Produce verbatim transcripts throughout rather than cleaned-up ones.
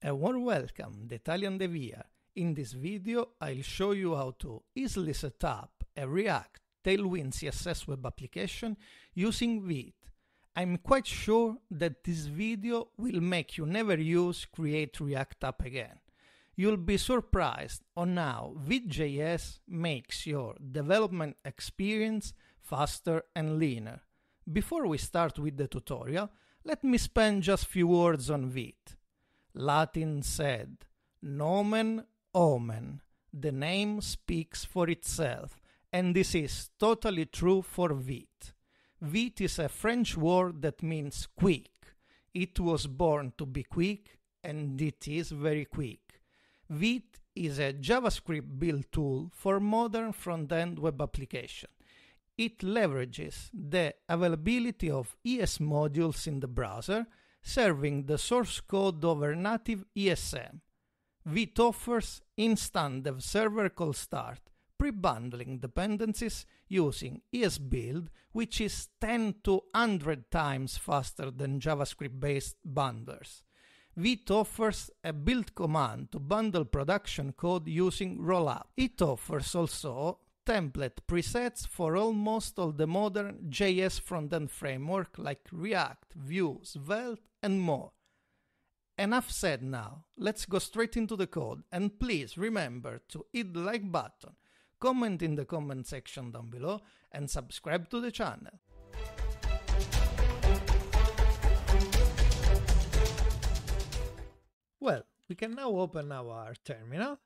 A warm welcome, the Italian DeVia. In this video, I'll show you how to easily set up a React Tailwind C S S web application using Vite. I'm quite sure that this video will make you never use Create React App again. You'll be surprised on how Vite.js makes your development experience faster and leaner. Before we start with the tutorial, let me spend just a few words on Vite. Latin said, nomen omen, the name speaks for itself, and this is totally true for Vite. Vite is a French word that means quick. It was born to be quick, and it is very quick. Vite is a JavaScript build tool for modern front-end web application. It leverages the availability of E S modules in the browser, serving the source code over native E S M. Vite offers instant dev server call start, pre-bundling dependencies using esbuild, which is ten to one hundred times faster than JavaScript-based bundlers. Vite offers a build command to bundle production code using Rollup. It offers also template presets for almost all the modern J S front-end framework like React, Vue, Svelte, and more. Enough said now, let's go straight into the code, and please remember to hit the like button, comment in the comment section down below, and subscribe to the channel. Well, we can now open our terminal.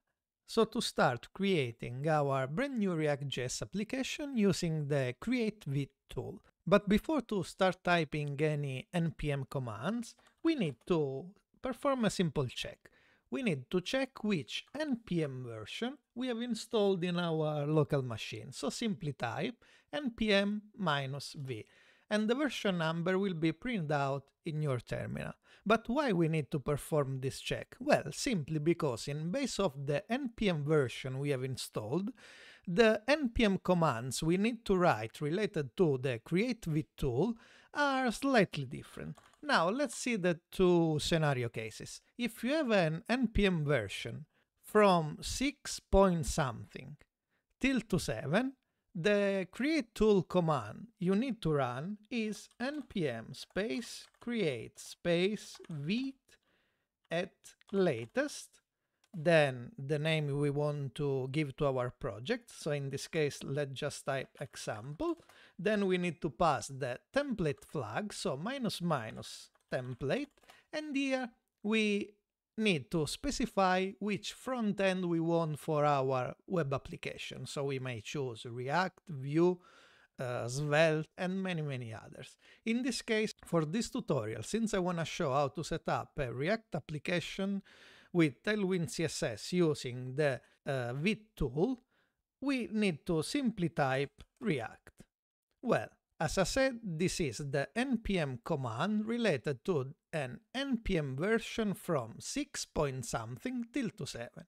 So to start creating our brand new React.js application using the Create Vite tool. But before to start typing any N P M commands, we need to perform a simple check. We need to check which N P M version we have installed in our local machine. So simply type N P M minus V, and the version number will be printed out in your terminal. But why we need to perform this check? Well, simply because in base of the N P M version we have installed, the N P M commands we need to write related to the Create Vite tool are slightly different. Now let's see the two scenario cases. If you have an N P M version from six point something till to seven, the create tool command you need to run is npm space create space vite at latest, then the name we want to give to our project, so in this case let's just type example, then we need to pass the template flag, so minus minus template, and here we need to specify which front end we want for our web application. So we may choose React, Vue, uh, Svelte, and many, many others. In this case, for this tutorial, since I want to show how to set up a React application with Tailwind C S S using the uh, Vite tool, we need to simply type React. Well, as I said, this is the npm command related to an npm version from six point something till to seven.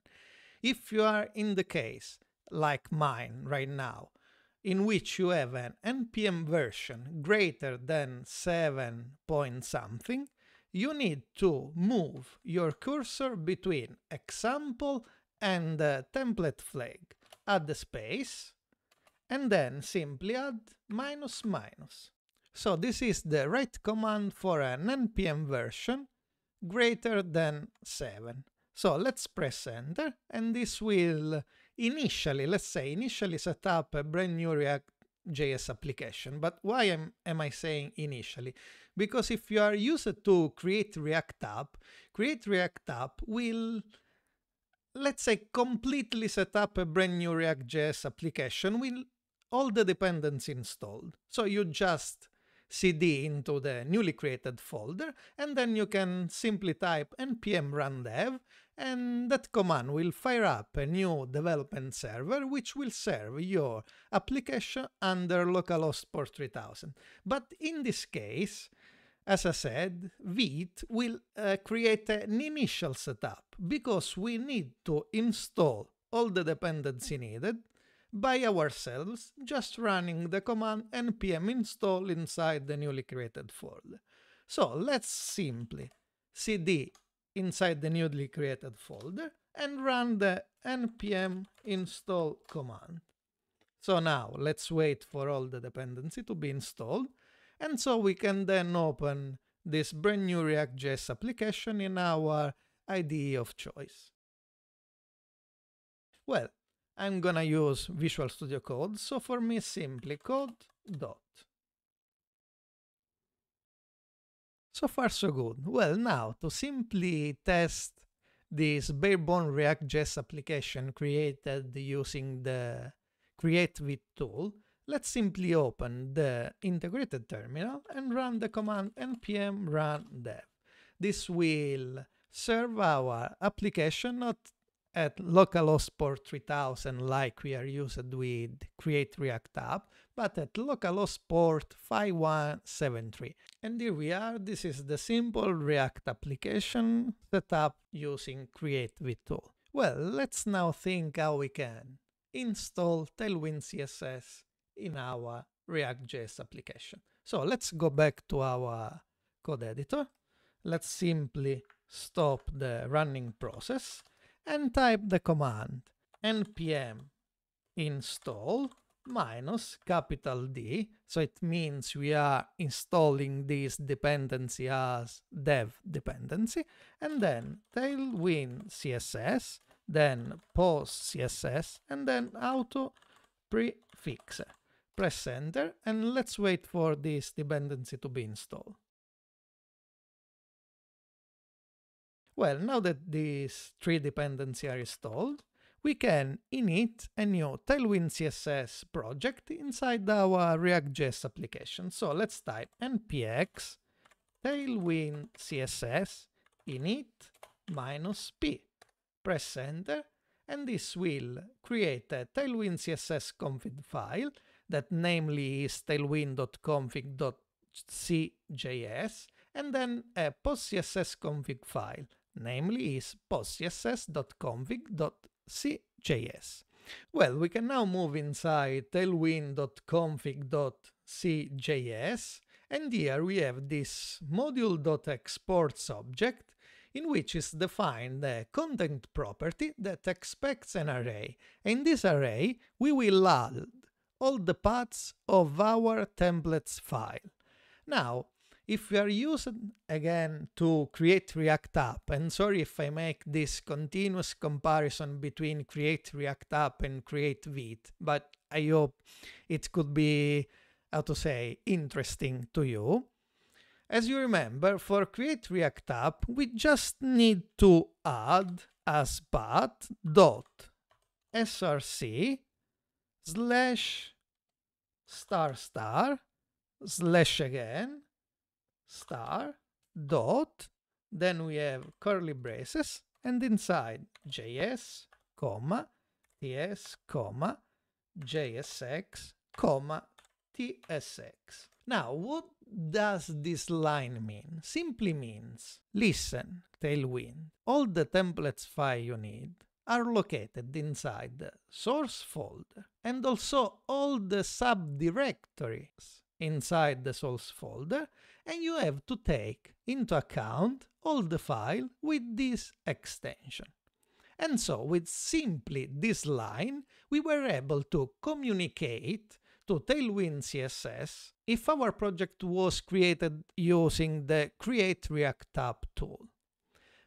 If you are in the case, like mine right now, in which you have an npm version greater than seven point something, you need to move your cursor between example and the template flag, add the space, and then simply add minus minus. So this is the right command for an npm version greater than seven. So let's press enter, and this will initially, let's say initially set up a brand new React.js application. But why am, am I saying initially? Because if you are used to Create React App, Create React App will, let's say, completely set up a brand new React.js application with all the dependencies installed. So you just cd into the newly created folder, and then you can simply type npm run dev, and that command will fire up a new development server which will serve your application under localhost port three thousand. But in this case, as I said, Vite will uh, create an initial setup because we need to install all the dependency needed by ourselves, just running the command npm install inside the newly created folder. So let's simply cd inside the newly created folder and run the npm install command. So now let's wait for all the dependency to be installed, and so we can then open this brand new React.js application in our I D E of choice. Well, I'm gonna use Visual Studio Code, so for me simply code dot. So far so good. Well, now to simply test this barebone React.js application created using the Create Vite tool, let's simply open the integrated terminal and run the command npm run dev. This will serve our application not at localhost port three thousand like we are used with Create React App, but at localhost port five one seven three. And here we are. This is the simple React application set up using Create Vite tool. Well, let's now think how we can install Tailwind C S S in our React.js application. So let's go back to our code editor. Let's simply stop the running process and type the command npm install minus capital D. So it means we are installing this dependency as dev dependency, and then tailwind C S S, then post C S S, and then auto prefix. Press enter and let's wait for this dependency to be installed. Well, now that these three dependencies are installed, we can init a new Tailwind C S S project inside our React.js application. So let's type npx tailwind css init minus p. Press enter, and this will create a Tailwind C S S config file that namely is tailwind dot config dot c j s, and then a postcss config file, namely is postcss dot config dot c j s. Well, we can now move inside tailwind dot config dot c j s, and here we have this module.exports object in which is defined a content property that expects an array. In this array, we will add all the paths of our templates file. Now, if we are using, again, to Create React App, and sorry if I make this continuous comparison between Create React App and Create Vite, but I hope it could be, how to say, interesting to you. As you remember, for Create React App, we just need to add as path dot src slash star star slash again star dot, then we have curly braces, and inside js comma ts comma jsx comma tsx. Now, what does this line mean? Simply means, listen, Tailwind, all the templates file you need are located inside the source folder, and also all the subdirectories inside the source folder, and you have to take into account all the file with this extension. And so, with simply this line, we were able to communicate to Tailwind C S S if our project was created using the Create React App tool.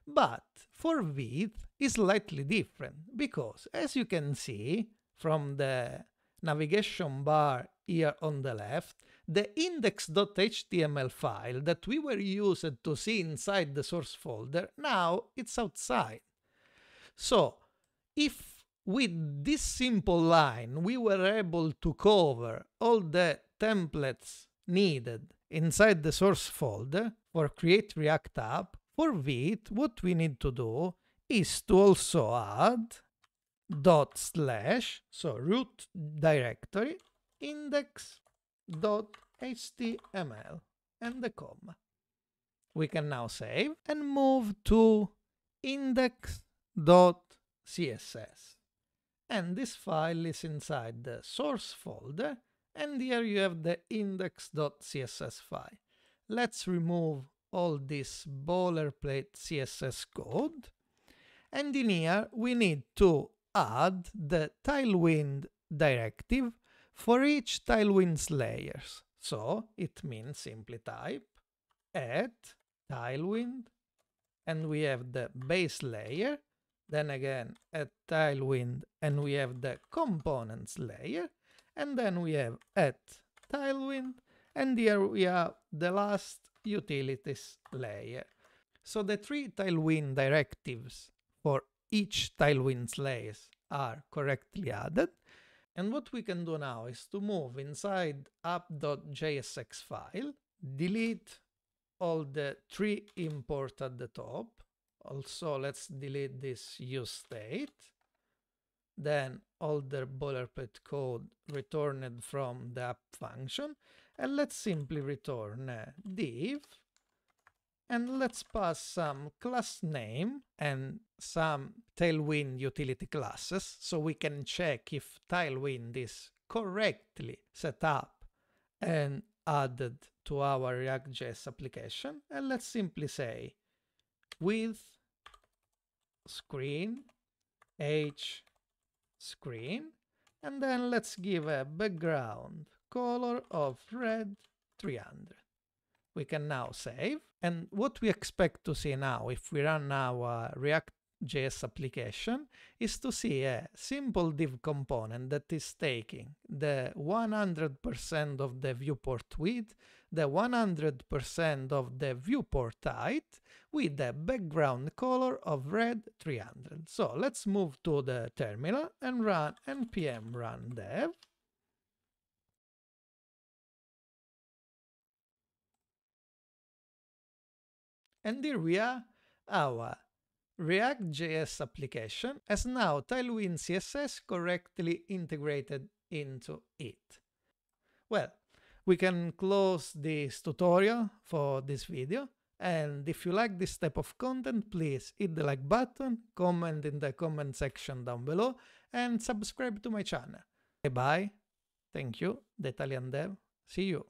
But for Vite is slightly different, because as you can see from the navigation bar here on the left, the index dot h t m l file that we were used to see inside the source folder, now it's outside. So if with this simple line, we were able to cover all the templates needed inside the source folder for Create React App. For Vite, what we need to do is to also add dot slash, so root directory, index dot h t m l, and the comma. We can now save and move to index dot c s s. And this file is inside the source folder, and here you have the index dot c s s file. Let's remove all this boilerplate C S S code, and in here we need to add the Tailwind directive for each Tailwind's layers. So it means simply type add Tailwind, and we have the base layer, then again add Tailwind, and we have the components layer, and then we have add Tailwind, and here we have the last utilities layer. So the three Tailwind directives for each Tailwind's layers are correctly added. And what we can do now is to move inside app.jsx file, delete all the three import at the top. Also, let's delete this use state. Then all the boilerplate code returned from the app function. And let's simply return a div. And let's pass some class name and some Tailwind utility classes, so we can check if Tailwind is correctly set up and added to our React.js application. And let's simply say with screen h screen, and then let's give a background color of red three hundred. We can now save, and what we expect to see now if we run our React.js application is to see a simple div component that is taking the one hundred percent of the viewport width, the one hundred percent of the viewport height, with the background color of red three hundred. So let's move to the terminal and run npm run dev. And here we are, our React.js application has now Tailwind C S S correctly integrated into it. Well, we can close this tutorial for this video, and if you like this type of content, please hit the like button, comment in the comment section down below, and subscribe to my channel. Bye bye, thank you, the Italian Dev, see you.